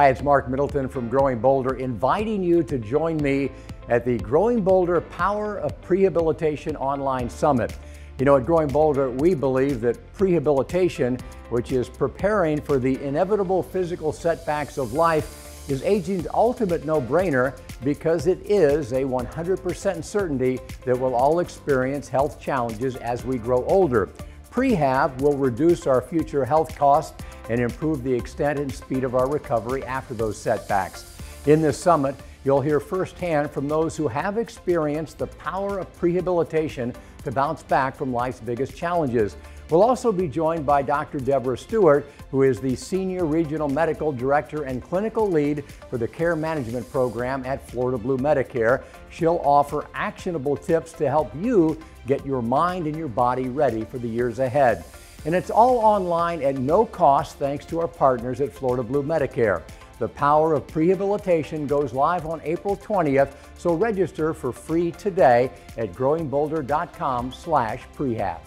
Hi, it's Mark Middleton from Growing Bolder, inviting you to join me at the Growing Bolder Power of Prehabilitation Online Summit. You know, at Growing Bolder, we believe that prehabilitation, which is preparing for the inevitable physical setbacks of life, is aging's ultimate no-brainer because it is a 100% certainty that we'll all experience health challenges as we grow older. Prehab will reduce our future health costs and improve the extent and speed of our recovery after those setbacks. In this summit, you'll hear firsthand from those who have experienced the power of prehabilitation to bounce back from life's biggest challenges. We'll also be joined by Dr. Deborah Stewart, who is the Senior Regional Medical Director and Clinical Lead for the Care Management Program at Florida Blue Medicare. She'll offer actionable tips to help you get your mind and your body ready for the years ahead. And it's all online at no cost thanks to our partners at Florida Blue Medicare. The Power of Prehabilitation goes live on April 20th, so register for free today at growingbolder.com/prehab.